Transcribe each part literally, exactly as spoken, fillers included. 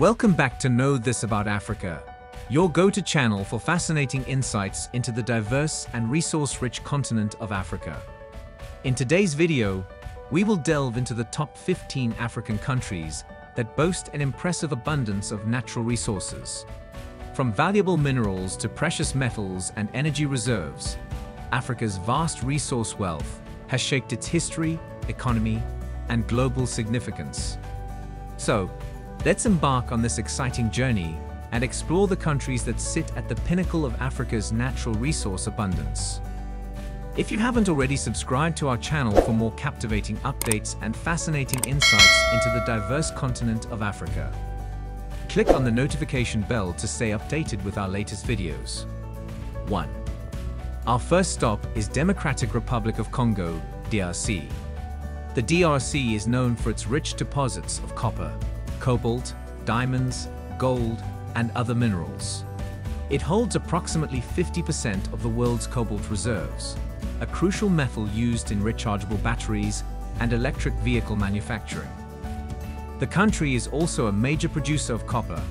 Welcome back to Know This About Africa, your go-to channel for fascinating insights into the diverse and resource-rich continent of Africa. In today's video, we will delve into the top fifteen African countries that boast an impressive abundance of natural resources. From valuable minerals to precious metals and energy reserves, Africa's vast resource wealth has shaped its history, economy, and global significance. So, let's embark on this exciting journey and explore the countries that sit at the pinnacle of Africa's natural resource abundance. If you haven't already subscribed to our channel for more captivating updates and fascinating insights into the diverse continent of Africa, click on the notification bell to stay updated with our latest videos. one. Our first stop is Democratic Republic of Congo, D R C. The D R C is known for its rich deposits of copper, cobalt, diamonds, gold, and other minerals. It holds approximately fifty percent of the world's cobalt reserves, a crucial metal used in rechargeable batteries and electric vehicle manufacturing. The country is also a major producer of copper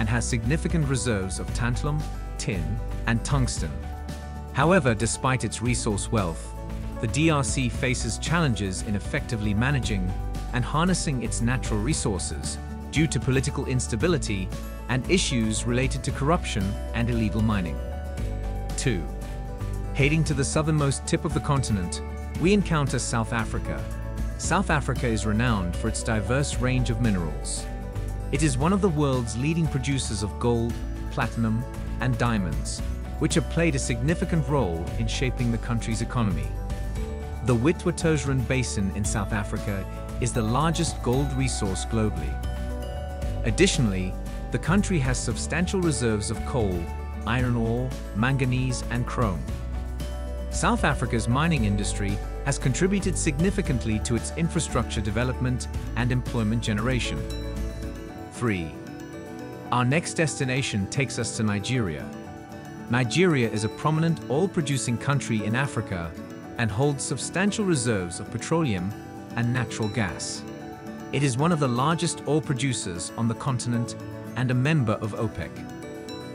and has significant reserves of tantalum, tin, and tungsten. However, despite its resource wealth, the D R C faces challenges in effectively managing and harnessing its natural resources due to political instability and issues related to corruption and illegal mining. two. Heading to the southernmost tip of the continent, we encounter South Africa. South Africa is renowned for its diverse range of minerals. It is one of the world's leading producers of gold, platinum, and diamonds, which have played a significant role in shaping the country's economy. The Witwatersrand Basin in South Africa is the largest gold resource globally. Additionally, the country has substantial reserves of coal, iron ore, manganese, and chrome. South Africa's mining industry has contributed significantly to its infrastructure development and employment generation. three. Our next destination takes us to Nigeria. Nigeria is a prominent oil-producing country in Africa and holds substantial reserves of petroleum and natural gas. It is one of the largest oil producers on the continent and a member of OPEC.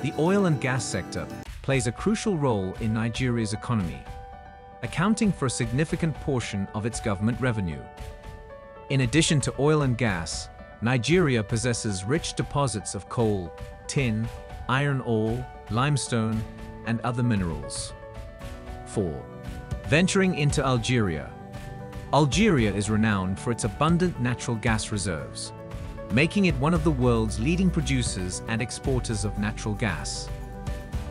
The oil and gas sector plays a crucial role in Nigeria's economy, accounting for a significant portion of its government revenue. In addition to oil and gas, Nigeria possesses rich deposits of coal, tin, iron ore, limestone, and other minerals. four. Venturing into Algeria. Algeria is renowned for its abundant natural gas reserves, making it one of the world's leading producers and exporters of natural gas.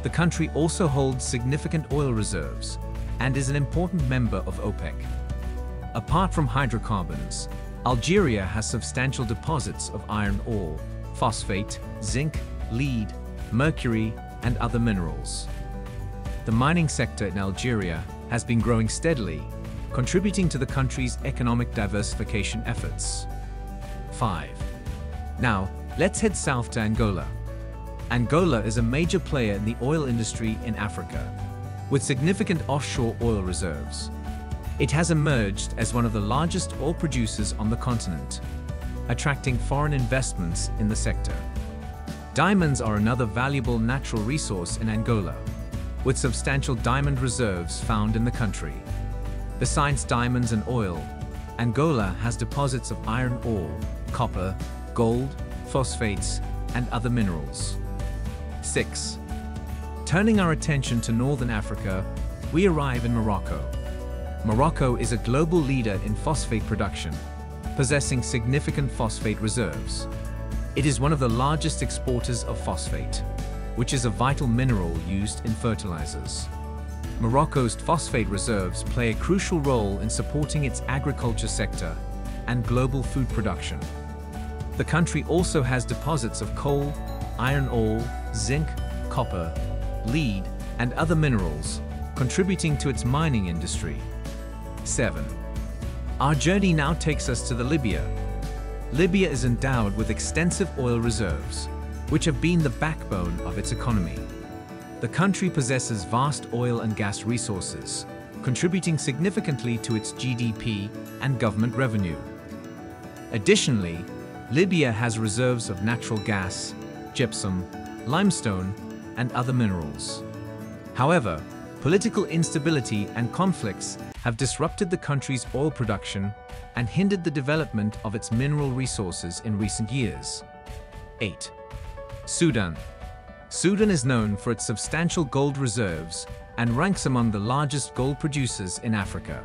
The country also holds significant oil reserves and is an important member of OPEC. Apart from hydrocarbons, Algeria has substantial deposits of iron ore, phosphate, zinc, lead, mercury, and other minerals. The mining sector in Algeria has been growing steadily, contributing to the country's economic diversification efforts. five. Now, let's head south to Angola. Angola is a major player in the oil industry in Africa, with significant offshore oil reserves. It has emerged as one of the largest oil producers on the continent, attracting foreign investments in the sector. Diamonds are another valuable natural resource in Angola, with substantial diamond reserves found in the country. Besides diamonds and oil, Angola has deposits of iron ore, copper, gold, phosphates, and other minerals. six. Turning our attention to northern Africa, we arrive in Morocco. Morocco is a global leader in phosphate production, possessing significant phosphate reserves. It is one of the largest exporters of phosphate, which is a vital mineral used in fertilizers. Morocco's phosphate reserves play a crucial role in supporting its agriculture sector and global food production. The country also has deposits of coal, iron ore, zinc, copper, lead, and other minerals, contributing to its mining industry. seven. Our journey now takes us to the Libya. Libya is endowed with extensive oil reserves, which have been the backbone of its economy. The country possesses vast oil and gas resources, contributing significantly to its G D P and government revenue. Additionally, Libya has reserves of natural gas, gypsum, limestone, and other minerals. However, political instability and conflicts have disrupted the country's oil production and hindered the development of its mineral resources in recent years. eight. Sudan. Sudan is known for its substantial gold reserves and ranks among the largest gold producers in Africa.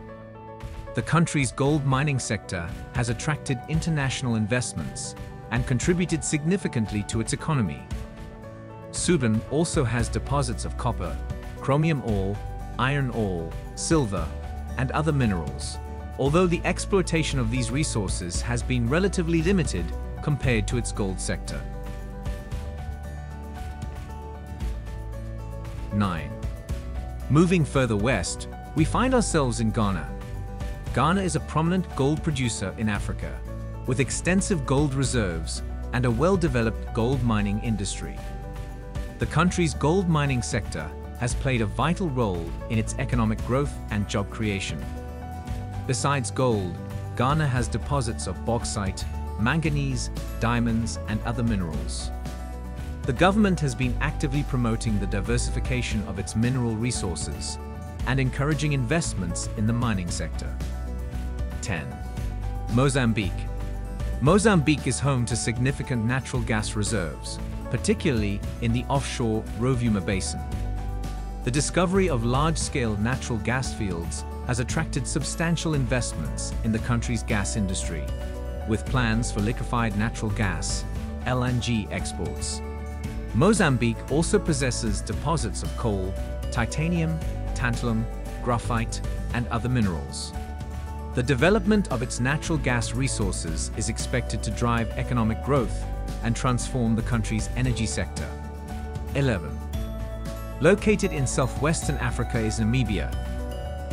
The country's gold mining sector has attracted international investments and contributed significantly to its economy. Sudan also has deposits of copper, chromium ore, iron ore, silver, and other minerals, although the exploitation of these resources has been relatively limited compared to its gold sector. nine. Moving further west, we find ourselves in Ghana. Ghana is a prominent gold producer in Africa, with extensive gold reserves and a well-developed gold mining industry. The country's gold mining sector has played a vital role in its economic growth and job creation. Besides gold, Ghana has deposits of bauxite, manganese, diamonds, and other minerals. The government has been actively promoting the diversification of its mineral resources and encouraging investments in the mining sector. ten. Mozambique. Mozambique is home to significant natural gas reserves, particularly in the offshore Rovuma Basin. The discovery of large-scale natural gas fields has attracted substantial investments in the country's gas industry, with plans for liquefied natural gas, L N G exports. Mozambique also possesses deposits of coal, titanium, tantalum, graphite, and other minerals. The development of its natural gas resources is expected to drive economic growth and transform the country's energy sector. eleven. Located in southwestern Africa is Namibia.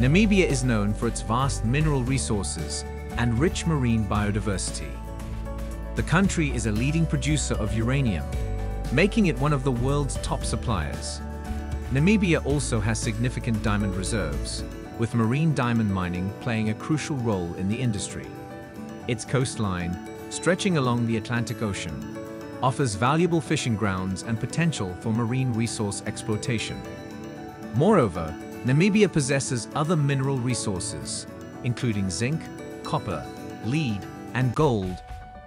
Namibia is known for its vast mineral resources and rich marine biodiversity. The country is a leading producer of uranium, making it one of the world's top suppliers. Namibia also has significant diamond reserves, with marine diamond mining playing a crucial role in the industry. Its coastline, stretching along the Atlantic Ocean, offers valuable fishing grounds and potential for marine resource exploitation. Moreover, Namibia possesses other mineral resources, including zinc, copper, lead, and gold,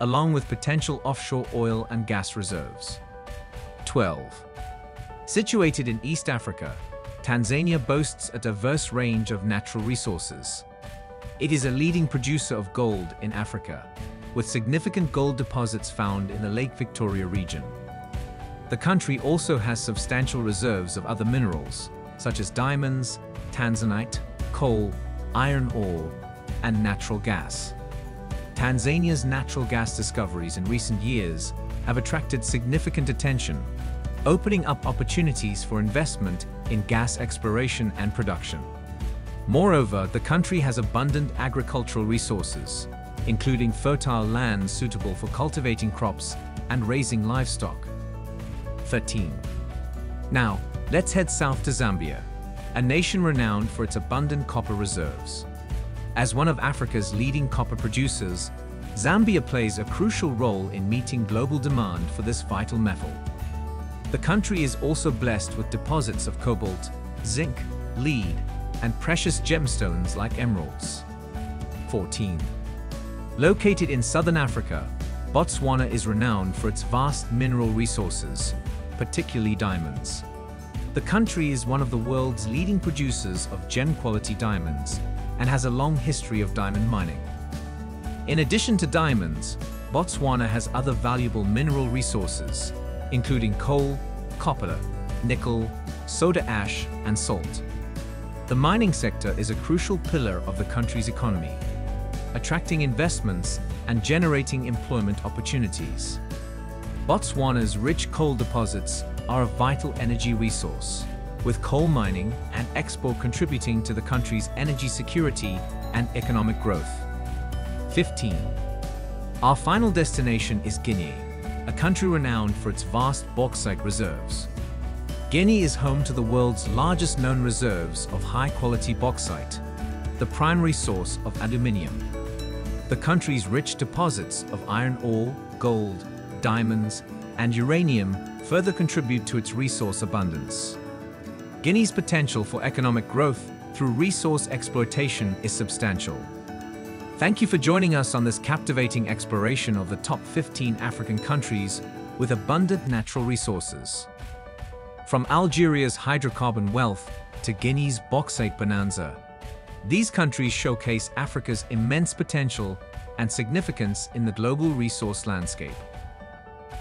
along with potential offshore oil and gas reserves. twelve. Situated in East Africa, Tanzania boasts a diverse range of natural resources. It is a leading producer of gold in Africa, with significant gold deposits found in the Lake Victoria region. The country also has substantial reserves of other minerals, such as diamonds, tanzanite, coal, iron ore, and natural gas. Tanzania's natural gas discoveries in recent years have attracted significant attention, opening up opportunities for investment in gas exploration and production. Moreover, the country has abundant agricultural resources, including fertile land suitable for cultivating crops and raising livestock. thirteen. Now, let's head south to Zambia, a nation renowned for its abundant copper reserves. As one of Africa's leading copper producers, Zambia plays a crucial role in meeting global demand for this vital metal. The country is also blessed with deposits of cobalt, zinc, lead, and precious gemstones like emeralds. fourteen. Located in southern Africa, Botswana is renowned for its vast mineral resources, particularly diamonds. The country is one of the world's leading producers of gem-quality diamonds and has a long history of diamond mining. In addition to diamonds, Botswana has other valuable mineral resources, including coal, copper, nickel, soda ash, and salt. The mining sector is a crucial pillar of the country's economy, attracting investments and generating employment opportunities. Botswana's rich coal deposits are a vital energy resource, with coal mining and export contributing to the country's energy security and economic growth. fifteen. Our final destination is Guinea, a country renowned for its vast bauxite reserves. Guinea is home to the world's largest known reserves of high-quality bauxite, the primary source of aluminium. The country's rich deposits of iron ore, gold, diamonds, and uranium further contribute to its resource abundance. Guinea's potential for economic growth through resource exploitation is substantial. Thank you for joining us on this captivating exploration of the top fifteen African countries with abundant natural resources. From Algeria's hydrocarbon wealth to Guinea's bauxite bonanza, these countries showcase Africa's immense potential and significance in the global resource landscape.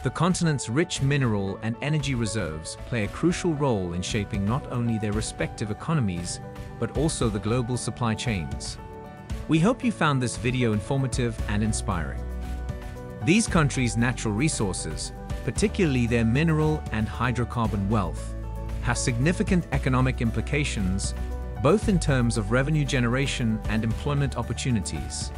The continent's rich mineral and energy reserves play a crucial role in shaping not only their respective economies, but also the global supply chains. We hope you found this video informative and inspiring. These countries' natural resources, particularly their mineral and hydrocarbon wealth, have significant economic implications, both in terms of revenue generation and employment opportunities.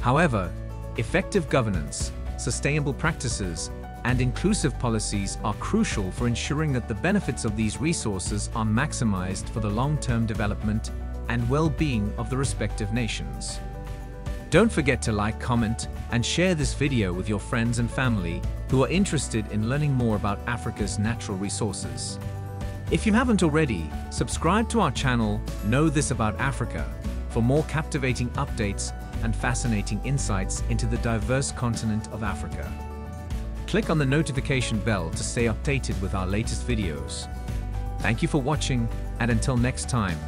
However, effective governance, sustainable practices, and inclusive policies are crucial for ensuring that the benefits of these resources are maximized for the long-term development and well-being of the respective nations. Don't forget to like, comment, and share this video with your friends and family who are interested in learning more about Africa's natural resources. If you haven't already, subscribe to our channel, Know This About Africa, for more captivating updates and fascinating insights into the diverse continent of Africa. Click on the notification bell to stay updated with our latest videos. Thank you for watching, and until next time,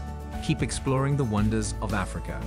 keep exploring the wonders of Africa.